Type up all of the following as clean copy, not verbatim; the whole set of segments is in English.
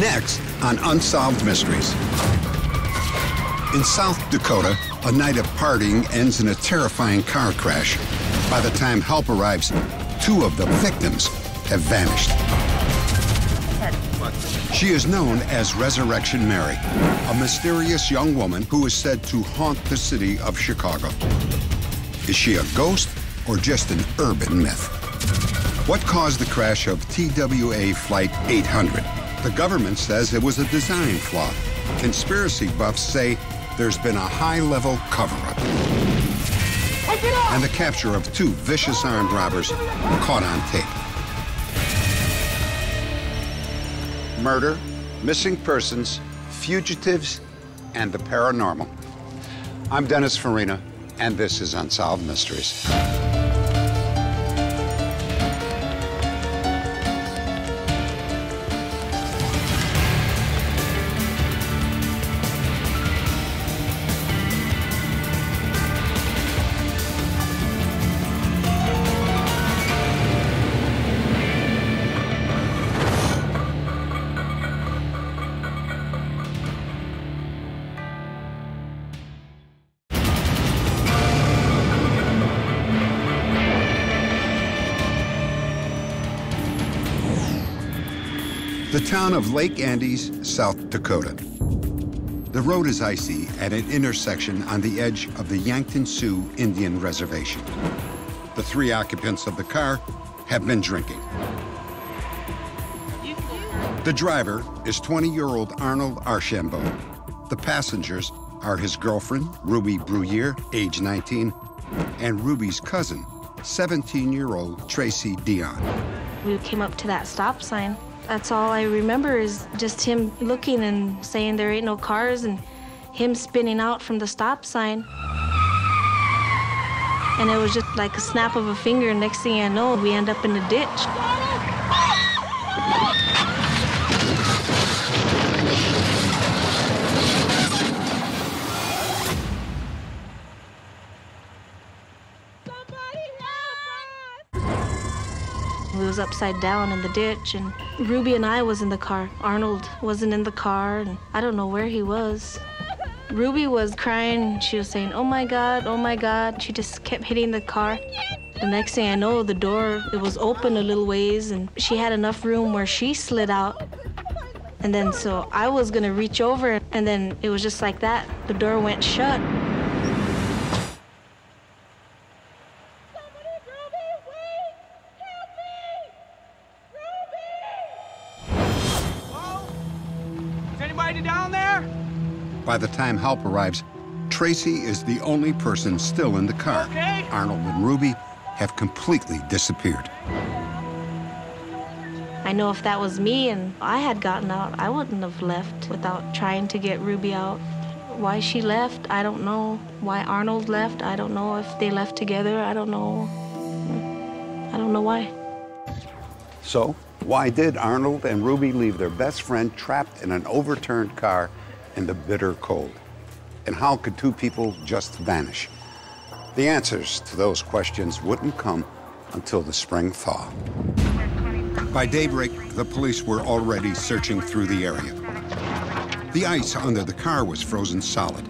Next on Unsolved Mysteries. In South Dakota, a night of partying ends in a terrifying car crash. By the time help arrives, two of the victims have vanished. She is known as Resurrection Mary, a mysterious young woman who is said to haunt the city of Chicago. Is she a ghost or just an urban myth? What caused the crash of TWA Flight 800? The government says it was a design flaw. Conspiracy buffs say there's been a high-level cover-up. And the capture of two vicious armed robbers caught on tape. Murder, missing persons, fugitives, and the paranormal. I'm Dennis Farina, and this is Unsolved Mysteries. The town of Lake Andes, South Dakota. The road is icy at an intersection on the edge of the Yankton Sioux Indian Reservation. The three occupants of the car have been drinking. The driver is 20-year-old Arnold Archambault. The passengers are his girlfriend, Ruby Bruyer, age 19, and Ruby's cousin, 17-year-old Tracy Dion. We came up to that stop sign. That's all I remember is just him looking and saying there ain't no cars and him spinning out from the stop sign. And it was just like a snap of a finger, and next thing I know, we end up in a ditch. Was upside down in the ditch, and Ruby and I was in the car. Arnold wasn't in the car, and I don't know where he was. Ruby was crying. She was saying, "Oh my God, oh my God." She just kept hitting the car. The next thing I know, the door, it was open a little ways, and she had enough room where she slid out. And then so I was gonna reach over, and then it was just like that. The door went shut. By the time help arrives, Tracy is the only person still in the car. Okay. Arnold and Ruby have completely disappeared. I know if that was me and I had gotten out, I wouldn't have left without trying to get Ruby out. Why she left, I don't know. Why Arnold left, I don't know. If they left together, I don't know. I don't know why. So, why did Arnold and Ruby leave their best friend trapped in an overturned car in the bitter cold? And how could two people just vanish? The answers to those questions wouldn't come until the spring thaw. By daybreak, the police were already searching through the area. The ice under the car was frozen solid,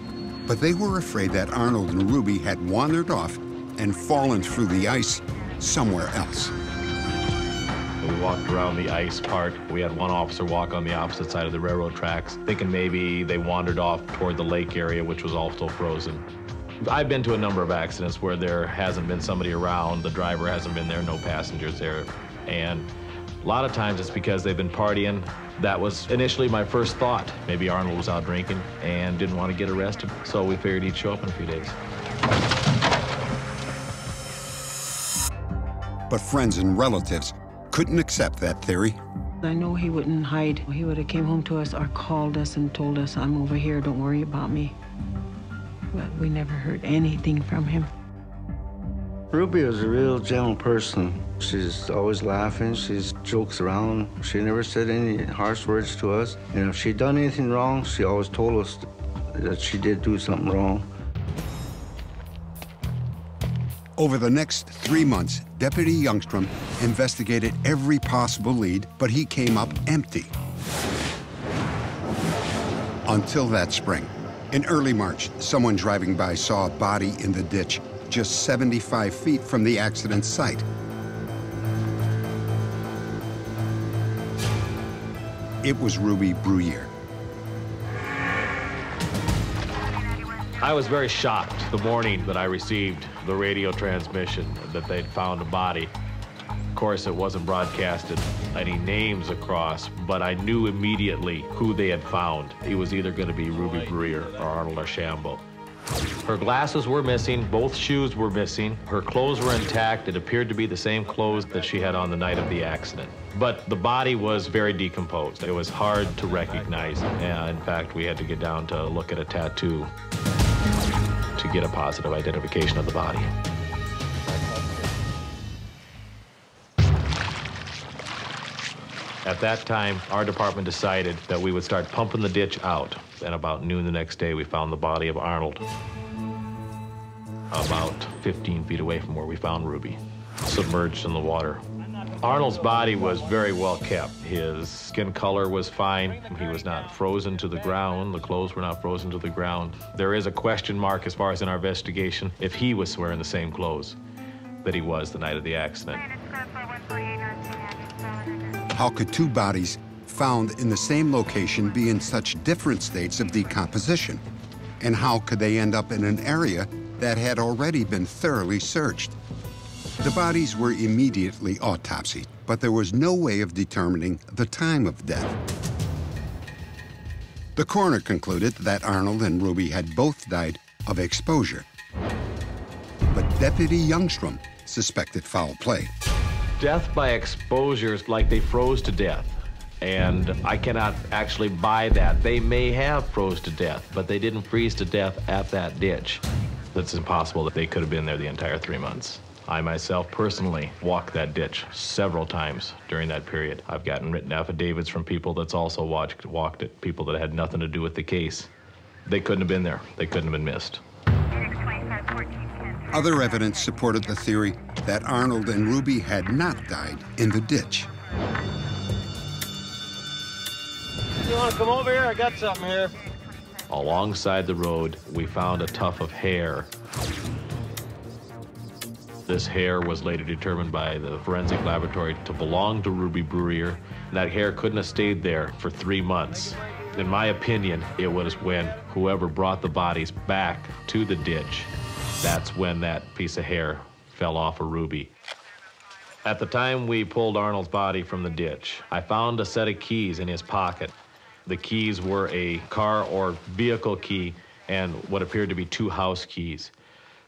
but they were afraid that Arnold and Ruby had wandered off and fallen through the ice somewhere else. We walked around the ice park. We had one officer walk on the opposite side of the railroad tracks, thinking maybe they wandered off toward the lake area, which was also frozen. I've been to a number of accidents where there hasn't been somebody around, the driver hasn't been there, no passengers there. And a lot of times it's because they've been partying. That was initially my first thought. Maybe Arnold was out drinking and didn't want to get arrested, so we figured he'd show up in a few days. But friends and relatives couldn't accept that theory. I know he wouldn't hide. He would have came home to us or called us and told us, "I'm over here, don't worry about me." But we never heard anything from him. Ruby was a real gentle person. She's always laughing, she jokes around. She never said any harsh words to us. And if she'd done anything wrong, she always told us that she did do something wrong. Over the next 3 months, Deputy Youngstrom investigated every possible lead, but he came up empty. Until that spring. In early March, someone driving by saw a body in the ditch just 75 feet from the accident site. It was Ruby Bruyer. I was very shocked the morning that I received the radio transmission that they'd found a body. Of course, it wasn't broadcasted any names across, but I knew immediately who they had found. He was either going to be Ruby Bruyer or Arnold Archambault. Her glasses were missing, both shoes were missing, her clothes were intact. It appeared to be the same clothes that she had on the night of the accident. But the body was very decomposed. It was hard to recognize. In fact, we had to get down to look at a tattoo to get a positive identification of the body. At that time, our department decided that we would start pumping the ditch out. And about noon the next day, we found the body of Arnold, about 15 feet away from where we found Ruby, submerged in the water. Arnold's body was very well kept. His skin color was fine. He was not frozen to the ground. The clothes were not frozen to the ground. There is a question mark as far as in our investigation if he was wearing the same clothes that he was the night of the accident. How could two bodies found in the same location be in such different states of decomposition? And how could they end up in an area that had already been thoroughly searched? The bodies were immediately autopsied, but there was no way of determining the time of death. The coroner concluded that Arnold and Ruby had both died of exposure. But Deputy Youngstrom suspected foul play. Death by exposure is like they froze to death, and I cannot actually buy that. They may have froze to death, but they didn't freeze to death at that ditch. It's impossible that they could have been there the entire 3 months. I myself personally walked that ditch several times during that period. I've gotten written affidavits from people that's also walked it, people that had nothing to do with the case. They couldn't have been there. They couldn't have been missed. Other evidence supported the theory that Arnold and Ruby had not died in the ditch. You want to come over here? I got something here. Alongside the road, we found a tuft of hair. This hair was later determined by the forensic laboratory to belong to Ruby Bruyer. That hair couldn't have stayed there for 3 months. In my opinion, it was when whoever brought the bodies back to the ditch, that's when that piece of hair fell off of Ruby. At the time we pulled Arnold's body from the ditch, I found a set of keys in his pocket. The keys were a car or vehicle key and what appeared to be two house keys.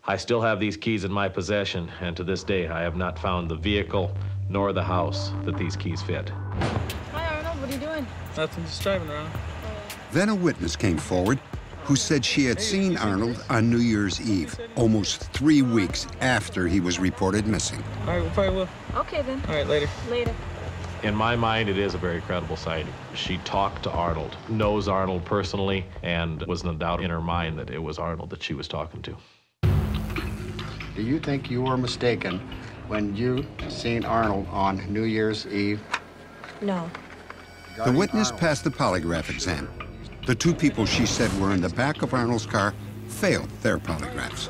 I still have these keys in my possession, and to this day, I have not found the vehicle nor the house that these keys fit. Hi, Arnold. What are you doing? Nothing, just driving around. Then a witness came forward who said she had seen Arnold on New Year's Eve, almost 3 weeks after he was reported missing. All right, we probably will. Okay, then. All right, later. Later. In my mind, it is a very credible sighting. She talked to Arnold, knows Arnold personally, and was no doubt in her mind that it was Arnold that she was talking to. Do you think you were mistaken when you seen Arnold on New Year's Eve? No. The witness passed the polygraph exam. The two people she said were in the back of Arnold's car failed their polygraphs.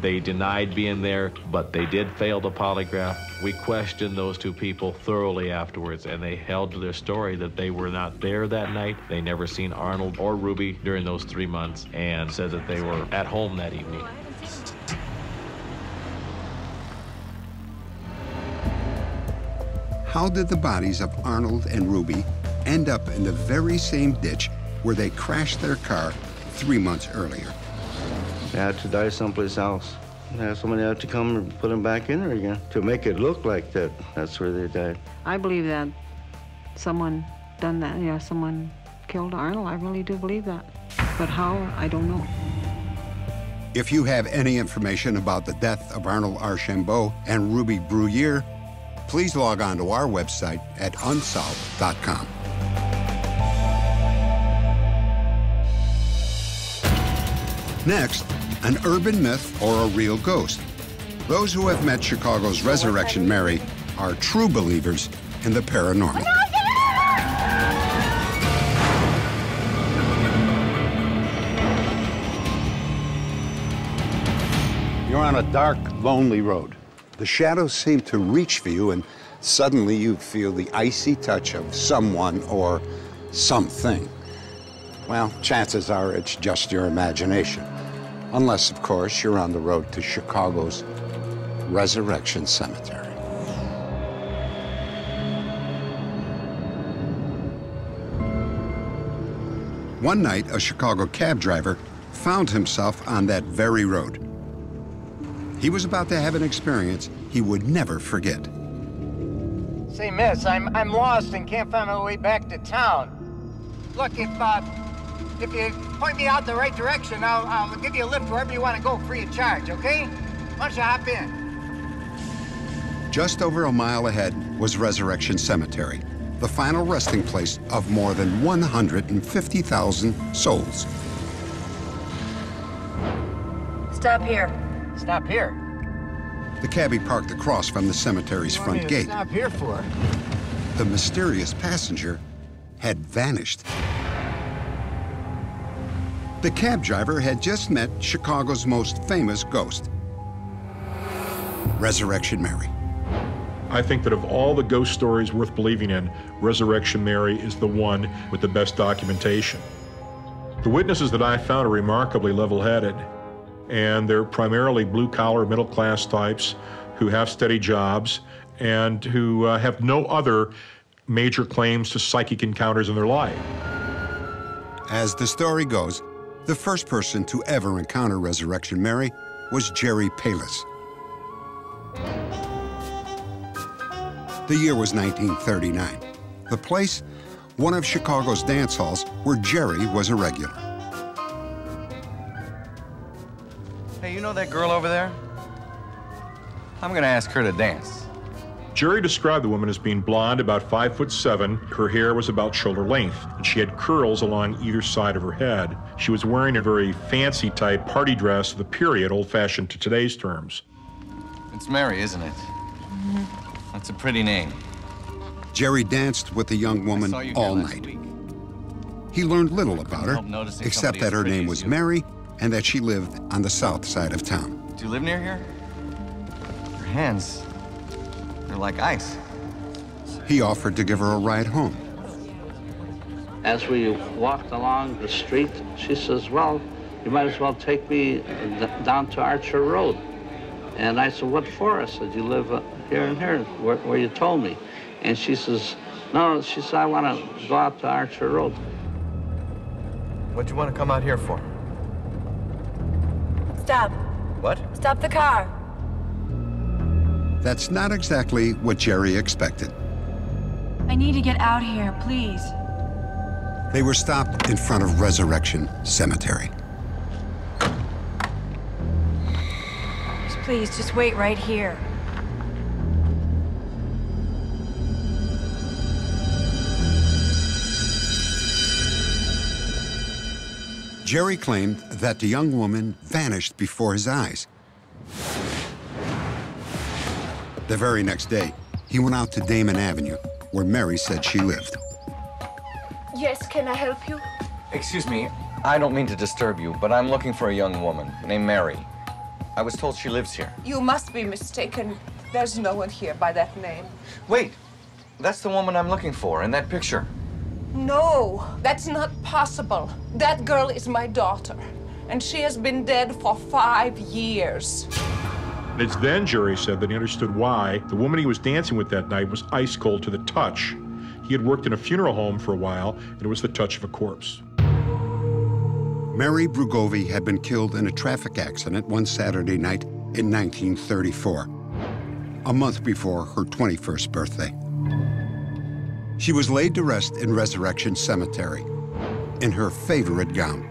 They denied being there, but they did fail the polygraph. We questioned those two people thoroughly afterwards, and they held to their story that they were not there that night. They never seen Arnold or Ruby during those 3 months, and said that they were at home that evening. How did the bodies of Arnold and Ruby end up in the very same ditch where they crashed their car 3 months earlier? They had to die someplace else. They had somebody had to come and put them back in there again to make it look like that. That's where they died. I believe that someone done that. Yeah, someone killed Arnold. I really do believe that. But how, I don't know. If you have any information about the death of Arnold Archambault and Ruby Bruyer, please log on to our website at unsolved.com. Next, an urban myth or a real ghost. Those who have met Chicago's Resurrection Mary are true believers in the paranormal. on a dark, lonely road. The shadows seem to reach for you, and suddenly you feel the icy touch of someone or something. Well, chances are it's just your imagination. Unless, of course, you're on the road to Chicago's Resurrection Cemetery. One night, a Chicago cab driver found himself on that very road. He was about to have an experience he would never forget. Say, miss, I'm lost and can't find my way back to town. Look, if you point me out the right direction, I'll give you a lift wherever you want to go free of charge, okay? Why don't you hop in? Just over a mile ahead was Resurrection Cemetery, the final resting place of more than 150,000 souls. Stop here. Stop here? The cabbie parked across from the cemetery's front gate. Stop here for? The mysterious passenger had vanished. The cab driver had just met Chicago's most famous ghost, Resurrection Mary. I think that of all the ghost stories worth believing in, Resurrection Mary is the one with the best documentation. The witnesses that I found are remarkably level-headed, and they're primarily blue-collar, middle-class types who have steady jobs and who have no other major claims to psychic encounters in their life. As the story goes, the first person to ever encounter Resurrection Mary was Jerry Palus. The year was 1939. The place, one of Chicago's dance halls where Jerry was a regular. Hey, you know that girl over there? I'm gonna ask her to dance. Jerry described the woman as being blonde, about 5'7". Her hair was about shoulder length, and she had curls along either side of her head. She was wearing a very fancy type party dress of the period, old-fashioned to today's terms. It's Mary, isn't it? Mm-hmm. That's a pretty name. Jerry danced with the young woman all night. He learned little about her, except that her name was Mary and that she lived on the south side of town. Do you live near here? Your hands, they're like ice. He offered to give her a ride home. As we walked along the street, she says, well, you might as well take me down to Archer Road. And I said, what for? I said, you live here and here, where you told me. And she says, no, she said, I want to go out to Archer Road. What'd you want to come out here for? Stop. What? Stop the car. That's not exactly what Jerry expected. I need to get out here, please. They were stopped in front of Resurrection Cemetery. Please, just wait right here. Jerry claimed that the young woman vanished before his eyes. The very next day, he went out to Damon Avenue, where Mary said she lived. Yes, can I help you? Excuse me, I don't mean to disturb you, but I'm looking for a young woman named Mary. I was told she lives here. You must be mistaken. There's no one here by that name. Wait, that's the woman I'm looking for in that picture. No, that's not possible. That girl is my daughter, and she has been dead for 5 years. It's then Jerry said that he understood why the woman he was dancing with that night was ice cold to the touch. He had worked in a funeral home for a while, and it was the touch of a corpse. Mary Brugovi had been killed in a traffic accident one Saturday night in 1934, a month before her 21st birthday. She was laid to rest in Resurrection Cemetery in her favorite gown,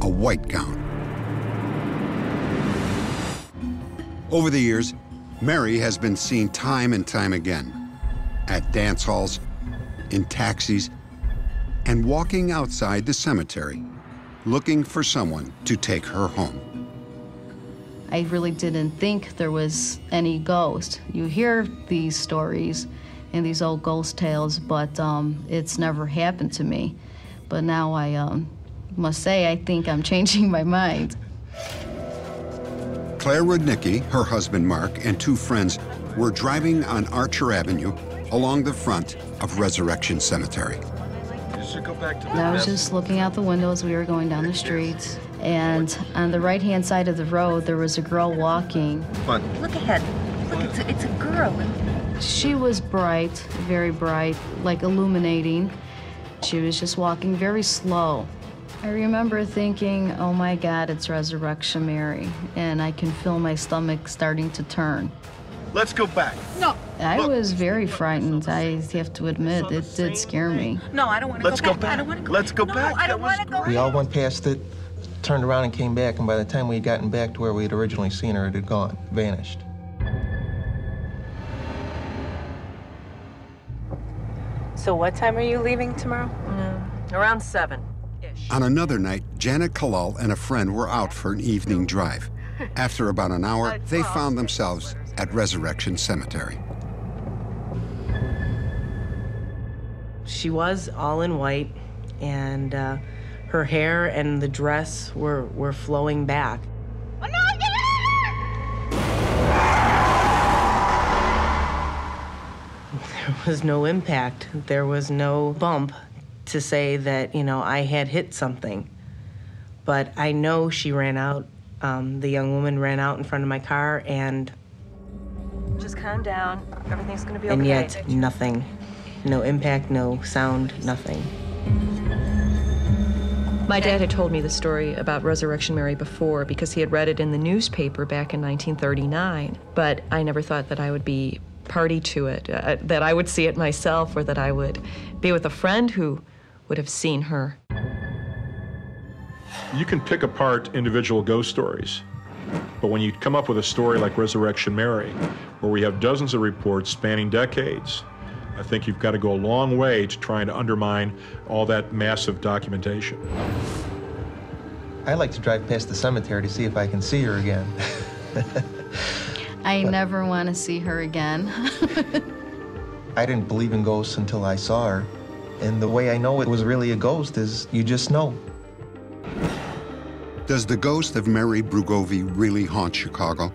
a white gown. Over the years, Mary has been seen time and time again at dance halls, in taxis, and walking outside the cemetery, looking for someone to take her home. I really didn't think there was any ghost. You hear these stories and these old ghost tales, but it's never happened to me. But now I must say I think I'm changing my mind. Claire Woodnicky, her husband Mark, and two friends were driving on Archer Avenue along the front of Resurrection Cemetery. I was just looking out the window as we were going down the streets, and on the right-hand side of the road, there was a girl walking. Look ahead. Look, it's a girl. She was bright, very bright, like illuminating. She was just walking very slow. I remember thinking, oh my God, it's Resurrection Mary, and I can feel my stomach starting to turn. Let's go back. No. I was very frightened. I have to admit, it did scare me. No, I don't want to go back. Let's go back. I don't want to go back. We all went past it, turned around and came back, and by the time we had gotten back to where we had originally seen her, it had gone, vanished. So what time are you leaving tomorrow? Around 7-ish. On another night, Janet Kalal and a friend were out for an evening drive. After about an hour, they found themselves at Resurrection Cemetery. She was all in white, and her hair and the dress were flowing back. Oh, no, get her! There was no impact. There was no bump to say that, you know, I had hit something. But I know she ran out. The young woman ran out in front of my car, and... Just calm down. Everything's going to be okay. And yet, nothing. No impact, no sound, nothing. My dad had told me the story about Resurrection Mary before because he had read it in the newspaper back in 1939, but I never thought that I would be party to it, that I would see it myself, or that I would be with a friend who would have seen her. You can pick apart individual ghost stories. But when you come up with a story like Resurrection Mary, where we have dozens of reports spanning decades, I think you've got to go a long way to trying to undermine all that massive documentation. I like to drive past the cemetery to see if I can see her again. I never want to see her again. I didn't believe in ghosts until I saw her. And the way I know it was really a ghost is you just know. Does the ghost of Mary Brugovi really haunt Chicago?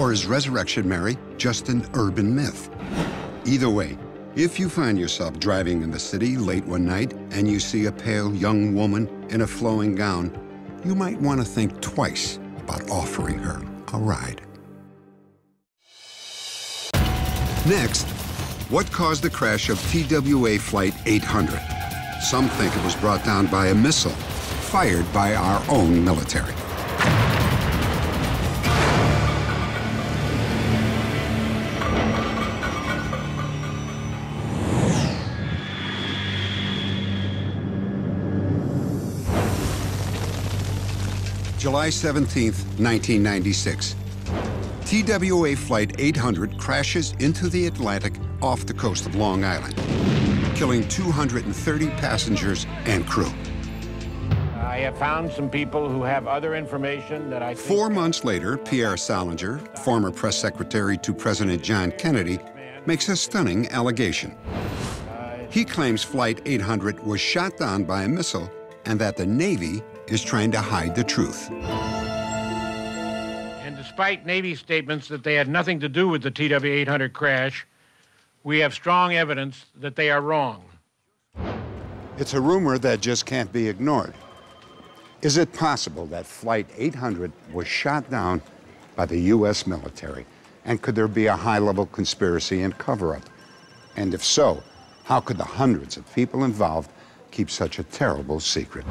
Or is Resurrection Mary just an urban myth? Either way, if you find yourself driving in the city late one night and you see a pale young woman in a flowing gown, you might want to think twice about offering her a ride. Next, what caused the crash of TWA Flight 800? Some think it was brought down by a missile fired by our own military. July 17th, 1996. TWA Flight 800 crashes into the Atlantic off the coast of Long Island, killing 230 passengers and crew. I have found some people who have other information that I think... 4 months later, Pierre Salinger, former press secretary to President John Kennedy, makes a stunning allegation. He claims Flight 800 was shot down by a missile and that the Navy is trying to hide the truth. And despite Navy statements that they had nothing to do with the TWA 800 crash, we have strong evidence that they are wrong. It's a rumor that just can't be ignored. Is it possible that Flight 800 was shot down by the U.S. military? And could there be a high-level conspiracy and cover-up? And if so, how could the hundreds of people involved keep such a terrible secret?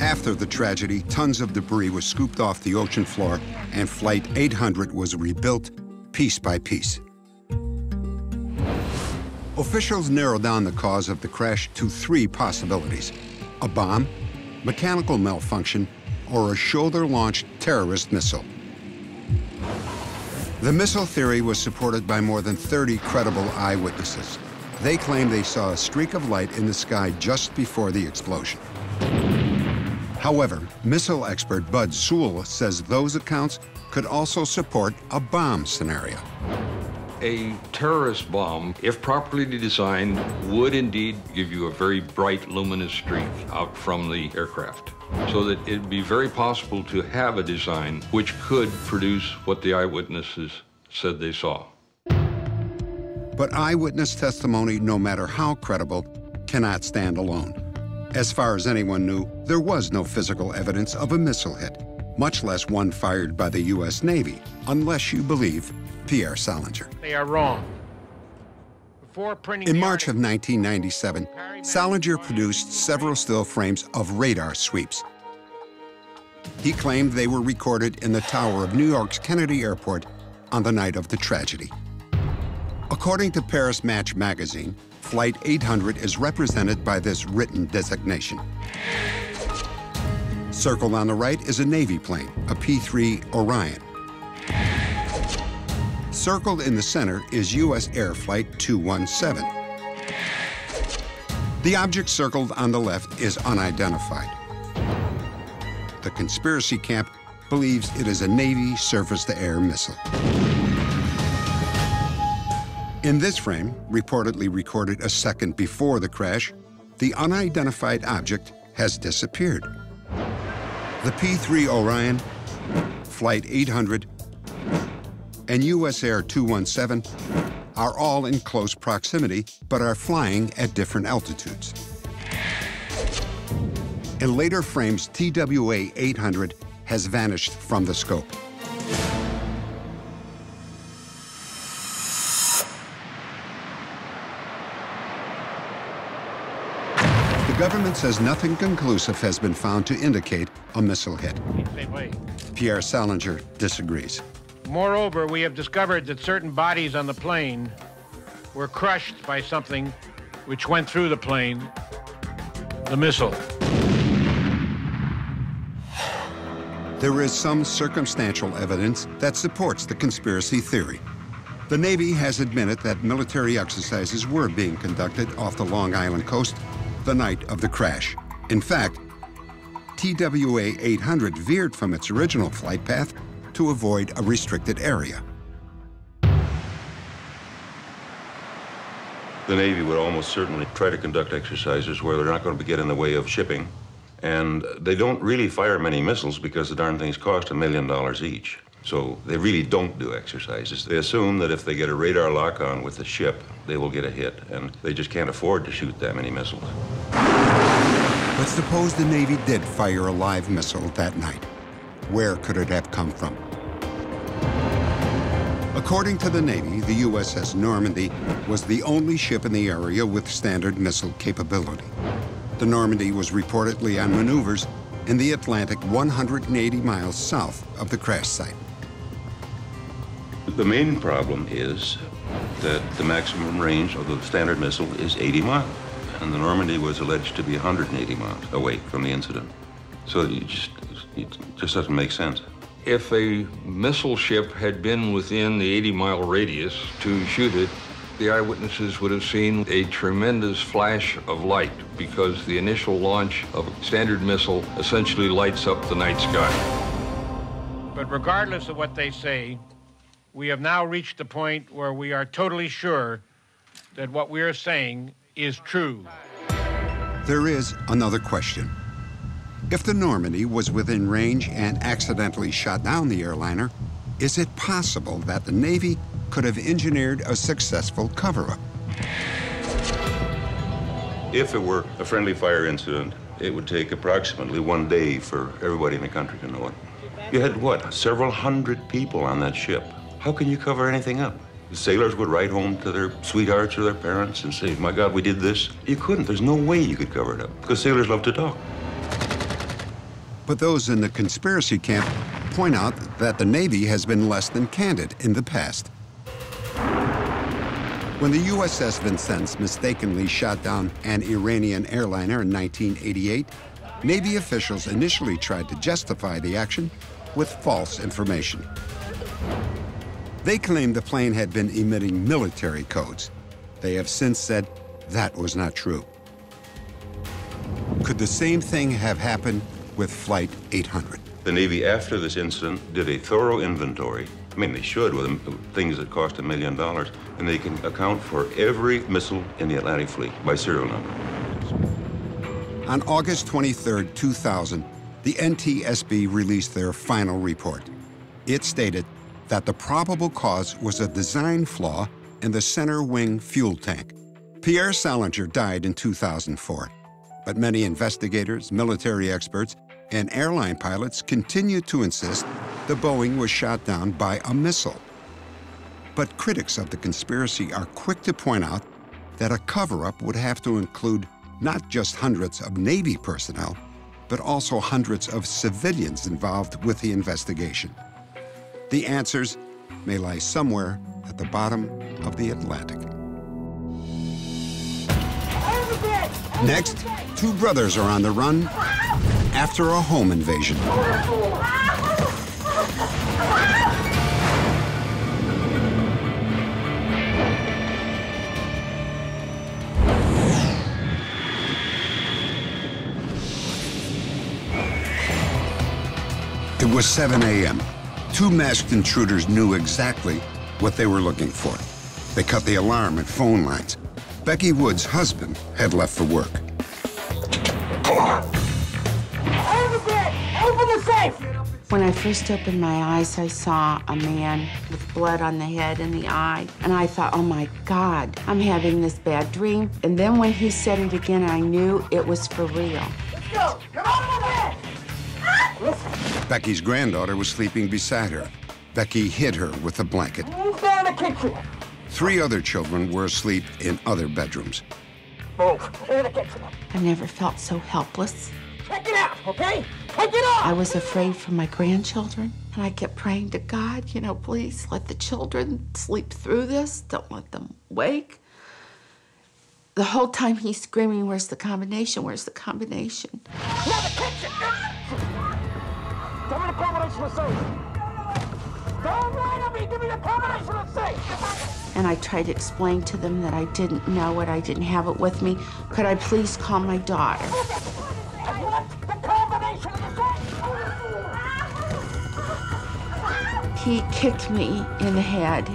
After the tragedy, tons of debris was scooped off the ocean floor, and Flight 800 was rebuilt piece by piece. Officials narrowed down the cause of the crash to three possibilities: a bomb, mechanical malfunction, or a shoulder-launched terrorist missile. The missile theory was supported by more than 30 credible eyewitnesses. They claimed they saw a streak of light in the sky just before the explosion. However, missile expert Bud Sewell says those accounts could also support a bomb scenario. A terrorist bomb, if properly designed, would indeed give you a very bright, luminous streak out from the aircraft. so that it'd be very possible to have a design which could produce what the eyewitnesses said they saw. But eyewitness testimony, no matter how credible, cannot stand alone. As far as anyone knew, there was no physical evidence of a missile hit, much less one fired by the U.S. Navy, unless you believe Pierre Salinger. They are wrong. In March of 1997, Salinger produced several still frames of radar sweeps. He claimed they were recorded in the tower of New York's Kennedy Airport on the night of the tragedy. According to Paris Match magazine, Flight 800 is represented by this written designation. Circled on the right is a Navy plane, a P-3 Orion. Circled in the center is U.S. Air Flight 217. The object circled on the left is unidentified. The conspiracy camp believes it is a Navy surface-to-air missile. In this frame, reportedly recorded a second before the crash, the unidentified object has disappeared. The P-3 Orion, Flight 800, and U.S. Air 217 are all in close proximity, but are flying at different altitudes. In later frames, TWA 800 has vanished from the scope. The government says nothing conclusive has been found to indicate a missile hit. Pierre Salinger disagrees. Moreover, we have discovered that certain bodies on the plane were crushed by something which went through the plane, the missile. There is some circumstantial evidence that supports the conspiracy theory. The Navy has admitted that military exercises were being conducted off the Long Island coast the night of the crash. In fact, TWA 800 veered from its original flight path to avoid a restricted area. The Navy would almost certainly try to conduct exercises where they're not going to get in the way of shipping, and they don't really fire many missiles because the darn things cost $1 million each. So they really don't do exercises. They assume that if they get a radar lock-on with the ship, they will get a hit, and they just can't afford to shoot that many missiles. But suppose the Navy did fire a live missile that night. Where could it have come from? According to the Navy, the USS Normandy was the only ship in the area with standard missile capability. The Normandy was reportedly on maneuvers in the Atlantic 180 miles south of the crash site. The main problem is that the maximum range of the standard missile is 80 miles, and the Normandy was alleged to be 180 miles away from the incident. So it just doesn't make sense. If a missile ship had been within the 80-mile radius to shoot it, the eyewitnesses would have seen a tremendous flash of light because the initial launch of a standard missile essentially lights up the night sky. But regardless of what they say, we have now reached the point where we are totally sure that what we are saying is true. There is another question. If the Normandy was within range and accidentally shot down the airliner, is it possible that the Navy could have engineered a successful cover-up? If it were a friendly fire incident, it would take approximately 1 day for everybody in the country to know it. You had, what, several hundred people on that ship. How can you cover anything up? The sailors would write home to their sweethearts or their parents and say, my God, we did this. You couldn't. There's no way you could cover it up, because sailors love to talk. But those in the conspiracy camp point out that the Navy has been less than candid in the past. When the USS Vincennes mistakenly shot down an Iranian airliner in 1988, Navy officials initially tried to justify the action with false information. They claimed the plane had been emitting military codes. They have since said that was not true. Could the same thing have happened with Flight 800? The Navy, after this incident, did a thorough inventory. I mean, they should, with things that cost $1 million, and they can account for every missile in the Atlantic Fleet by serial number. On August 23, 2000, the NTSB released their final report. It stated that the probable cause was a design flaw in the center wing fuel tank. Pierre Salinger died in 2004, but many investigators, military experts, and airline pilots continue to insist the Boeing was shot down by a missile. But critics of the conspiracy are quick to point out that a cover-up would have to include not just hundreds of Navy personnel, but also hundreds of civilians involved with the investigation. The answers may lie somewhere at the bottom of the Atlantic. Next, two brothers are on the run after a home invasion. It was 7 a.m. Two masked intruders knew exactly what they were looking for. They cut the alarm at phone lines. Becky Wood's husband had left for work. Open the safe! When I first opened my eyes, I saw a man with blood on the head and the eye. And I thought, oh my God, I'm having this bad dream. And then when he said it again, I knew it was for real. Let's go! Come on, man! Becky's granddaughter was sleeping beside her. Becky hid her with a blanket. Three other children were asleep in other bedrooms. I never felt so helpless. Check it out, okay? Check it out! I was afraid for my grandchildren, and I kept praying to God, you know, please let the children sleep through this. Don't let them wake. The whole time he's screaming, where's the combination? Where's the combination? Now the kitchen! Tell me the combination of safe. Don't lie to me! Give me the combination of safe! And I tried to explain to them that I didn't know it, I didn't have it with me. Could I please call my daughter? I want the combination of the safe! He kicked me in the head.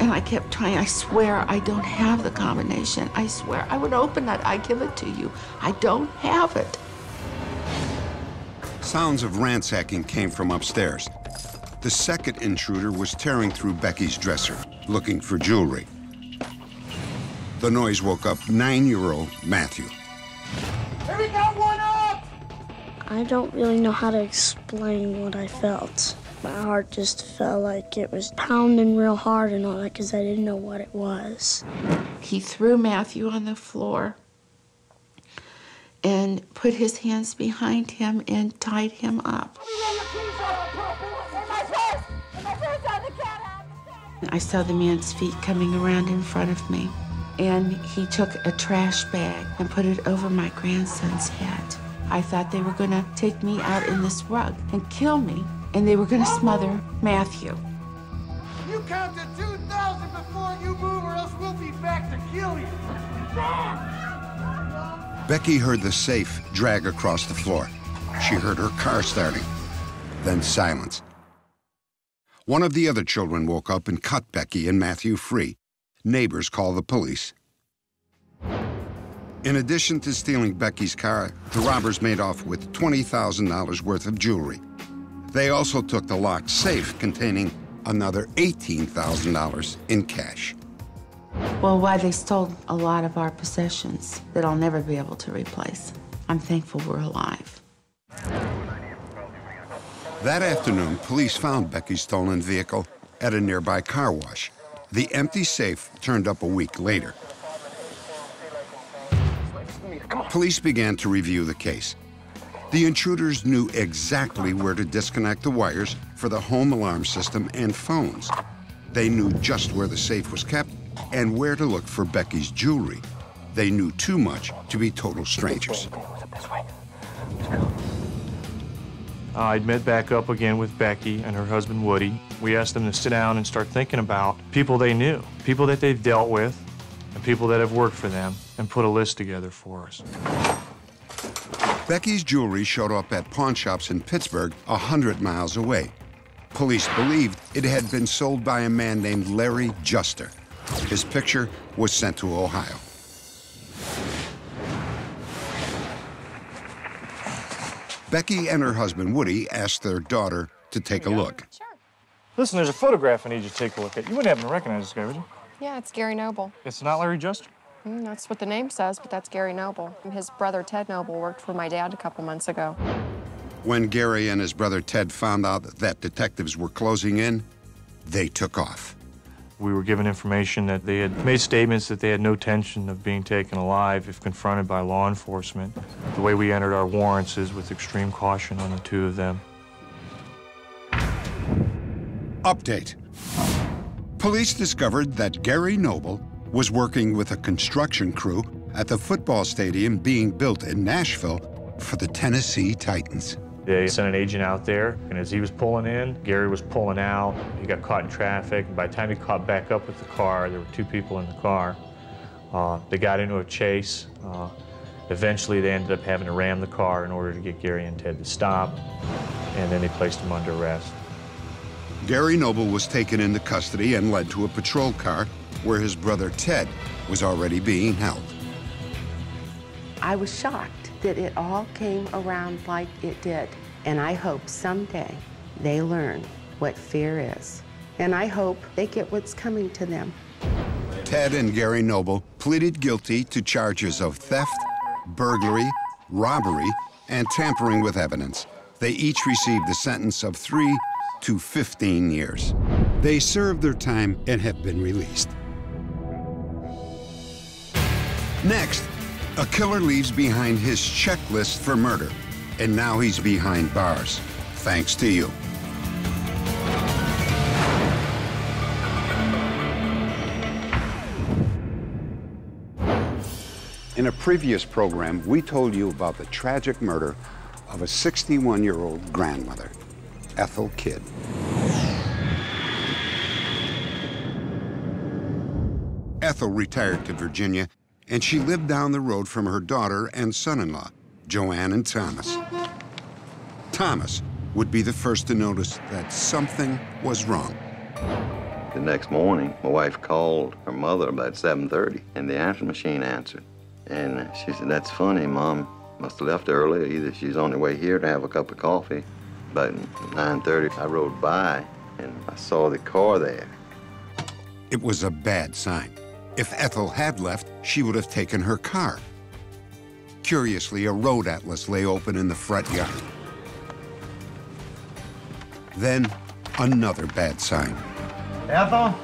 And I kept trying, I swear I don't have the combination. I swear I would open it, I give it to you. I don't have it. Sounds of ransacking came from upstairs. The second intruder was tearing through Becky's dresser, looking for jewelry. The noise woke up 9-year-old Matthew. Here we got one up! I don't really know how to explain what I felt. My heart just felt like it was pounding real hard and all that because I didn't know what it was. He threw Matthew on the floor and put his hands behind him and tied him up. I saw the man's feet coming around in front of me, and he took a trash bag and put it over my grandson's head. I thought they were going to take me out in this rug and kill me, and they were going to smother Matthew. You count to 2,000 before you move, or else we'll be back to kill you. Becky heard the safe drag across the floor. She heard her car starting, then silence. One of the other children woke up and cut Becky and Matthew free. Neighbors called the police. In addition to stealing Becky's car, the robbers made off with $20,000 worth of jewelry. They also took the locked safe containing another $18,000 in cash. Well, why they stole a lot of our possessions that I'll never be able to replace. I'm thankful we're alive. That afternoon, police found Becky's stolen vehicle at a nearby car wash. The empty safe turned up a week later. Police began to review the case. The intruders knew exactly where to disconnect the wires for the home alarm system and phones. They knew just where the safe was kept and where to look for Becky's jewelry. They knew too much to be total strangers. I'd met back up again with Becky and her husband, Woody. We asked them to sit down and start thinking about people they knew, people that they've dealt with, and people that have worked for them, and put a list together for us. Becky's jewelry showed up at pawn shops in Pittsburgh, 100 miles away. Police believed it had been sold by a man named Larry Juster. His picture was sent to Ohio. Becky and her husband, Woody, asked their daughter to take a look. Sure. Listen, there's a photograph I need you to take a look at. You wouldn't happen to recognize this guy, would you? Yeah, it's Gary Noble. It's not Larry Juster? That's what the name says, but that's Gary Noble. His brother, Ted Noble, worked for my dad a couple months ago. When Gary and his brother, Ted, found out that detectives were closing in, they took off. We were given information that they had made statements that they had no intention of being taken alive if confronted by law enforcement. The way we entered our warrants is with extreme caution on the two of them. Update. Police discovered that Gary Noble was working with a construction crew at the football stadium being built in Nashville for the Tennessee Titans. They sent an agent out there, and as he was pulling in, Gary was pulling out. He got caught in traffic. By the time he caught back up with the car, there were two people in the car. They got into a chase. Eventually, they ended up having to ram the car in order to get Gary and Ted to stop, and then they placed him under arrest. Gary Noble was taken into custody and led to a patrol car where his brother Ted was already being held. I was shocked that it all came around like it did. And I hope someday they learn what fear is. And I hope they get what's coming to them. Ted and Gary Noble pleaded guilty to charges of theft, burglary, robbery, and tampering with evidence. They each received a sentence of 3 to 15 years. They served their time and have been released. Next, a killer leaves behind his checklist for murder, and now he's behind bars, thanks to you. In a previous program, we told you about the tragic murder of a 61-year-old grandmother, Ethel Kidd. Ethel retired to Virginia, and she lived down the road from her daughter and son-in-law, Joanne and Thomas. Thomas would be the first to notice that something was wrong. The next morning, my wife called her mother about 7:30, and the answer machine answered. And she said, "That's funny, Mom must have left early. Either she's on her way here to have a cup of coffee." But at 9:30, I rode by, and I saw the car there. It was a bad sign. If Ethel had left, she would have taken her car. Curiously, a road atlas lay open in the front yard. Then, another bad sign. Ethel?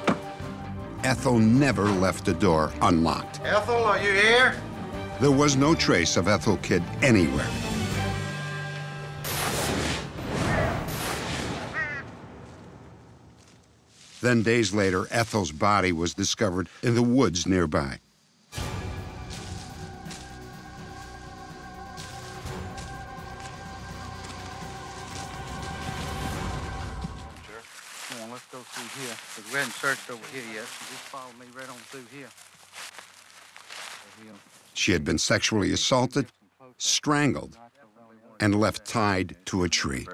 Ethel never left the door unlocked. Ethel, are you here? There was no trace of Ethel Kidd anywhere. Then days later, Ethel's body was discovered in the woods nearby. Come on, let's go through here, because we haven't searched over here yet. Just follow me right on through here. She had been sexually assaulted, strangled, and left tied to a tree.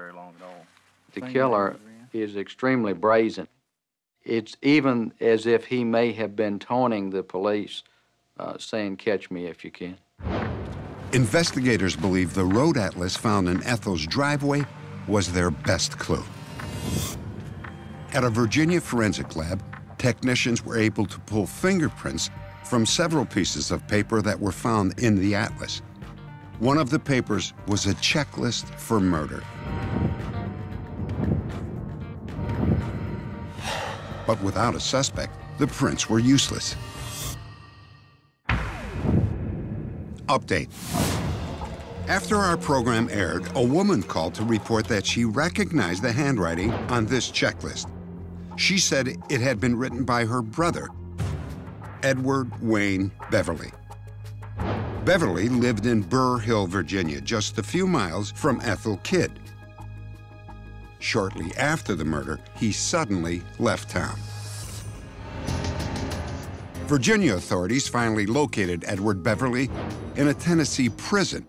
The killer is extremely brazen. It's even as if he may have been taunting the police, saying, "Catch me if you can." Investigators believe the road atlas found in Ethel's driveway was their best clue. At a Virginia forensic lab, technicians were able to pull fingerprints from several pieces of paper that were found in the atlas. One of the papers was a checklist for murder. But without a suspect, the prints were useless. Update. After our program aired, a woman called to report that she recognized the handwriting on this checklist. She said it had been written by her brother, Edward Wayne Beverly. Beverly lived in Burr Hill, Virginia, just a few miles from Ethel Kidd. Shortly after the murder, he suddenly left town. Virginia authorities finally located Edward Beverly in a Tennessee prison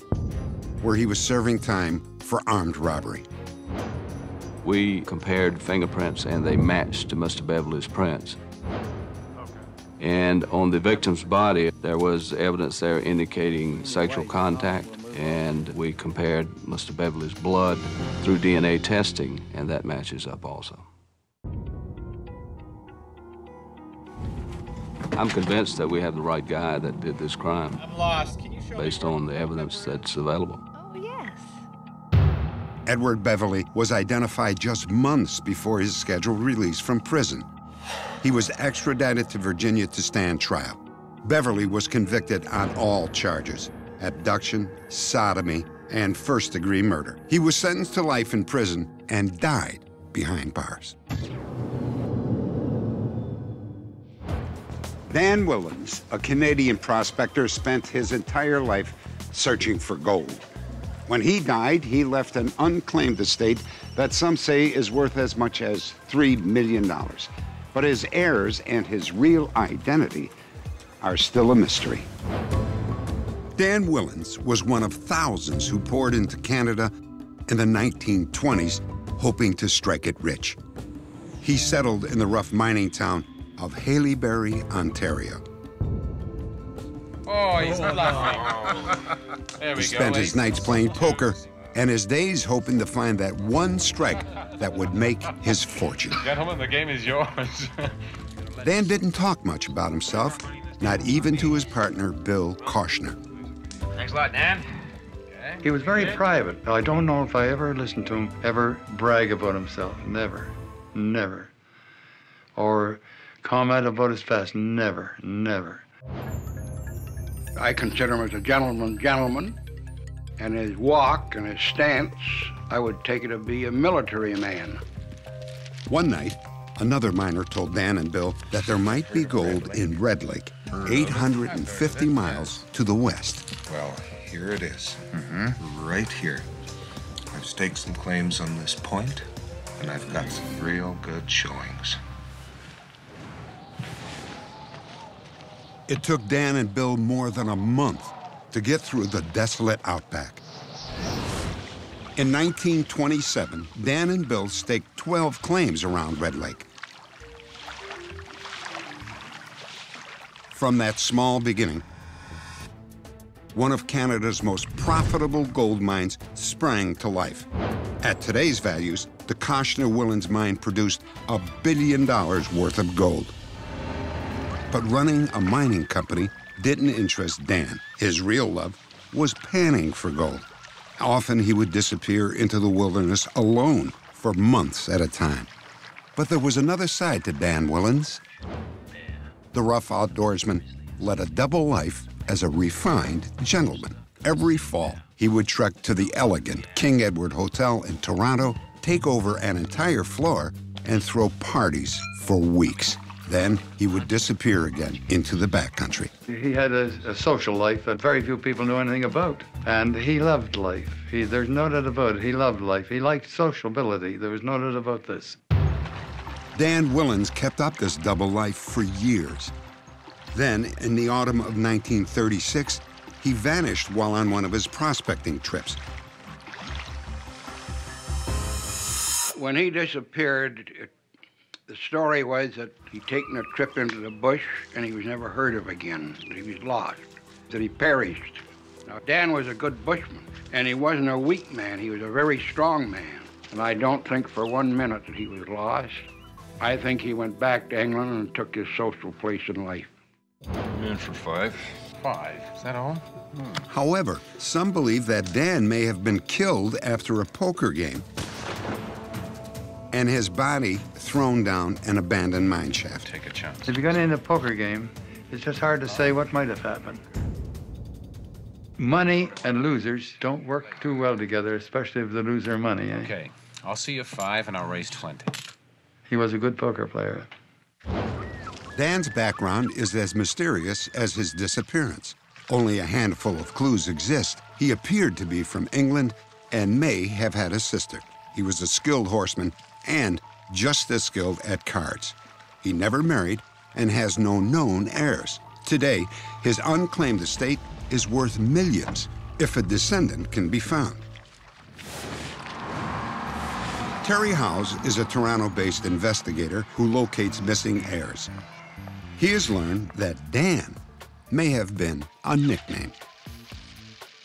where he was serving time for armed robbery. We compared fingerprints and they matched to Mr. Beverly's prints. Okay. And on the victim's body, there was evidence there indicating sexual contact. and we compared Mr. Beverly's blood through DNA testing, and that matches up also. I'm convinced that we have the right guy that did this crime. I'm lost. Can you show based on the evidence that's available. Oh, yes. Edward Beverly was identified just months before his scheduled release from prison. He was extradited to Virginia to stand trial. Beverly was convicted on all charges: abduction, sodomy, and first-degree murder. He was sentenced to life in prison and died behind bars. Dan Willems, a Canadian prospector, spent his entire life searching for gold. When he died, he left an unclaimed estate that some say is worth as much as $3 million. But his heirs and his real identity are still a mystery. Dan Willems was one of thousands who poured into Canada in the 1920s, hoping to strike it rich. He settled in the rough mining town of Haileybury, Ontario. Oh, he's not laughing. There we go. He spent his nights playing poker and his days hoping to find that one strike that would make his fortune. Gentlemen, the game is yours. Dan didn't talk much about himself, not even to his partner, Bill Koshner. Thanks a lot, Dan. Okay. He was very private. I don't know if I ever listened to him ever brag about himself. Never, never. Or comment about his past. Never, never. I consider him as a gentleman, and his walk and his stance, I would take it to be a military man. One night, another miner told Dan and Bill that there might be gold in Red Lake, 850 miles to the west. Well, here it is, right here. I've staked some claims on this point, and I've got some real good showings. It took Dan and Bill more than a month to get through the desolate outback. In 1927, Dan and Bill staked 12 claims around Red Lake. From that small beginning, one of Canada's most profitable gold mines sprang to life. At today's values, the Koshner-Willans mine produced $1 billion worth of gold. But running a mining company didn't interest Dan. His real love was panning for gold. Often he would disappear into the wilderness alone for months at a time. But there was another side to Dan Willems. The rough outdoorsman led a double life as a refined gentleman. Every fall, he would trek to the elegant King Edward Hotel in Toronto, take over an entire floor, and throw parties for weeks. Then he would disappear again into the backcountry. He had a social life that very few people knew anything about. And he loved life. There's no doubt about it. He loved life. He liked sociability. There was no doubt about this. Dan Willems kept up this double life for years. Then, in the autumn of 1936, he vanished while on one of his prospecting trips. When he disappeared, the story was that he'd taken a trip into the bush and he was never heard of again, that he was lost, that he perished. Now, Dan was a good bushman, and he wasn't a weak man. He was a very strong man, and I don't think for one minute that he was lost. I think he went back to England and took his social place in life. I'm in for five. Five? Is that all? Hmm. However, some believe that Dan may have been killed after a poker game and his body thrown down an abandoned mine shaft. Take a chance. If you're going to end a poker game, it's just hard to say what might have happened. Money and losers don't work too well together, especially if the loser money. Eh? Okay, I'll see you five and I'll raise 20. He was a good poker player. Dan's background is as mysterious as his disappearance. Only a handful of clues exist. He appeared to be from England and may have had a sister. He was a skilled horseman and just as skilled at cards. He never married and has no known heirs. Today, his unclaimed estate is worth millions if a descendant can be found. Terry Howes is a Toronto-based investigator who locates missing heirs. He has learned that Dan may have been a nickname.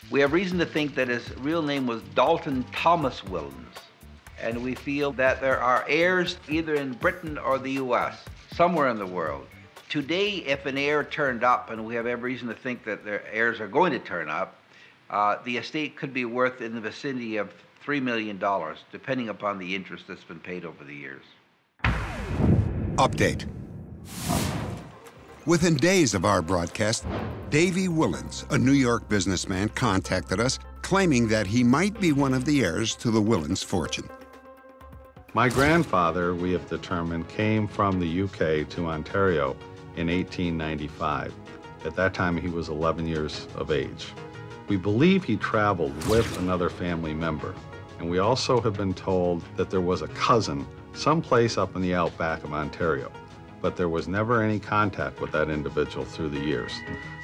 We have reason to think that his real name was Dalton Thomas Willans, and we feel that there are heirs either in Britain or the U.S., somewhere in the world. Today, if an heir turned up, and we have every reason to think that their heirs are going to turn up, the estate could be worth in the vicinity of $3 million, depending upon the interest that's been paid over the years. Update. Within days of our broadcast, Davey Willans, a New York businessman, contacted us, claiming that he might be one of the heirs to the Willans fortune. My grandfather, we have determined, came from the UK to Ontario in 1895. At that time, he was 11 years of age. We believe he traveled with another family member, and we also have been told that there was a cousin someplace up in the outback of Ontario, but there was never any contact with that individual through the years.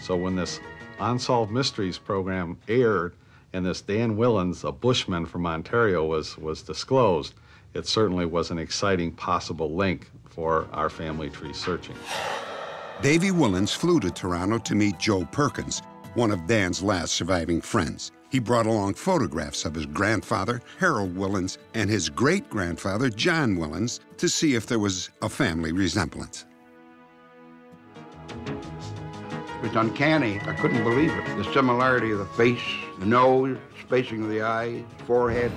So when this Unsolved Mysteries program aired and this Dan Willems, a bushman from Ontario, was disclosed, it certainly was an exciting possible link for our family tree searching. Davey Willans flew to Toronto to meet Joe Perkins, one of Dan's last surviving friends. He brought along photographs of his grandfather, Harold Willans, and his great-grandfather, John Willans, to see if there was a family resemblance. It was uncanny. I couldn't believe it. The similarity of the face, the nose, spacing of the eye, forehead.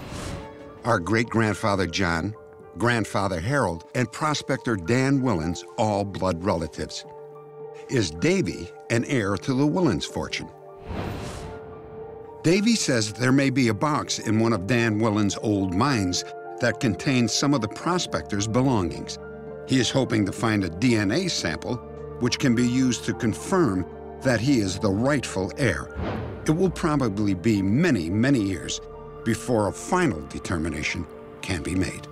Our great-grandfather John, grandfather Harold, and prospector Dan Willans, all blood relatives. Is Davey an heir to the Willans fortune? Davey says there may be a box in one of Dan Willans' old mines that contains some of the prospector's belongings. He is hoping to find a DNA sample which can be used to confirm that he is the rightful heir. It will probably be many, many years before a final determination can be made.